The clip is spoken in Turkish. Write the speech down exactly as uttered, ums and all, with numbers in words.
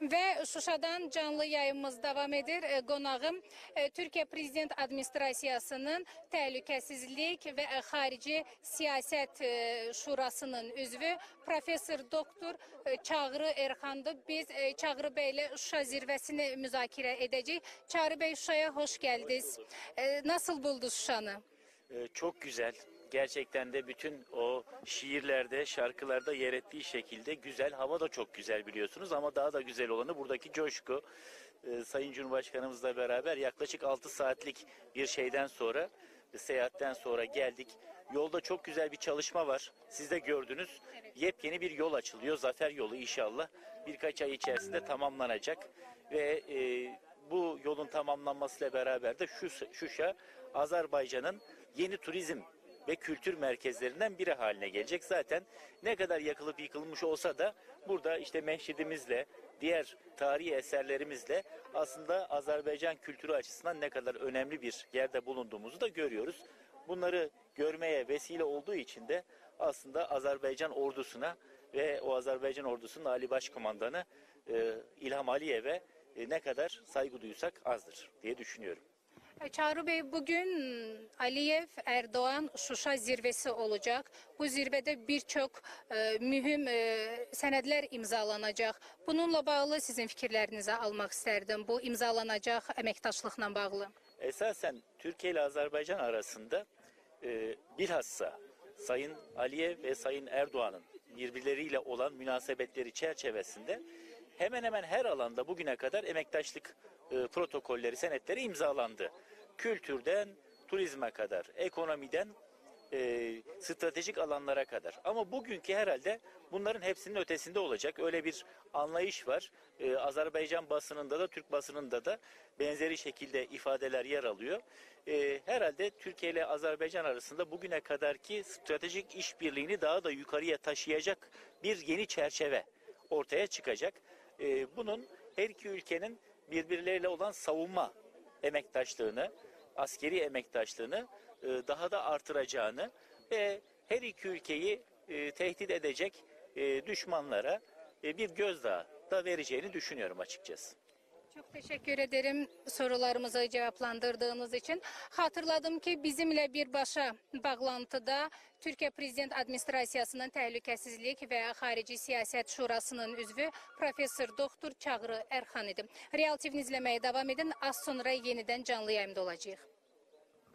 Ve Şuşadan canlı yayımız devam edir. Qonağım Türkiye Prezident Administrasiyasının Təhlükəsizlik və Xarici Siyasət Şurasının üzvü Profesör Doktor Çağrı Erhan'dır. Biz Çağrı Bey'lə Şuşa zirvəsini müzakirə edəcəyik. Çağrı Bey, Şuşa'ya hoş geldiniz. Nasıl buldunuz Şuşanı? Çok güzel. Gerçekten de bütün o şiirlerde, şarkılarda yer ettiği şekilde güzel. Hava da çok güzel biliyorsunuz ama daha da güzel olanı buradaki coşku. Ee, Sayın Cumhurbaşkanımızla beraber yaklaşık altı saatlik bir şeyden sonra, seyahatten sonra geldik. Yolda çok güzel bir çalışma var. Siz de gördünüz. Yepyeni bir yol açılıyor. Zafer yolu inşallah. Birkaç ay içerisinde tamamlanacak. Ve e, bu yolun tamamlanmasıyla beraber de Şuşa, Azerbaycan'ın yeni turizm ve kültür merkezlerinden biri haline gelecek. Zaten ne kadar yakılıp yıkılmış olsa da burada işte mescidimizle, diğer tarihi eserlerimizle aslında Azerbaycan kültürü açısından ne kadar önemli bir yerde bulunduğumuzu da görüyoruz. Bunları görmeye vesile olduğu için de aslında Azerbaycan ordusuna ve o Azerbaycan ordusunun Ali Başkomandanı İlham Aliyev'e ne kadar saygı duysak azdır diye düşünüyorum. Çağrı Bey, bugün Aliyev Erdoğan Şuşa zirvesi olacak. Bu zirvede birçok e, mühim e, senedler imzalanacak. Bununla bağlı sizin fikirlerinizi almak isterdim. Bu imzalanacak emektaşlıkla bağlı. Esasen Türkiye ile Azerbaycan arasında e, bilhassa Sayın Aliyev ve Sayın Erdoğan'ın birbirleriyle olan münasebetleri çerçevesinde hemen hemen her alanda bugüne kadar emektaşlık e, protokolleri, senetleri imzalandı. Kültürden turizme kadar, ekonomiden e, stratejik alanlara kadar. Ama bugünkü herhalde bunların hepsinin ötesinde olacak. Öyle bir anlayış var. E, Azerbaycan basınında da Türk basınında da benzeri şekilde ifadeler yer alıyor. E, herhalde Türkiye ile Azerbaycan arasında bugüne kadarki stratejik işbirliğini daha da yukarıya taşıyacak bir yeni çerçeve ortaya çıkacak. Bunun her iki ülkenin birbirleriyle olan savunma emektaşlığını, askeri emektaşlığını daha da artıracağını ve her iki ülkeyi tehdit edecek düşmanlara bir gözdağı da vereceğini düşünüyorum açıkçası. Çok teşekkür ederim sorularımızı cevaplandırdığınız için. Hatırladım ki bizimle birbaşa bağlantıda Türkiye Prezident Administrasiyasının Təhlükəsizlik ve Xarici Siyaset Şurasının üzvü Profesör Doktor Çağrı Erhan idi. Reel T V'ni izlemeye devam edin. Az sonra yeniden canlı yayımda olacağıq.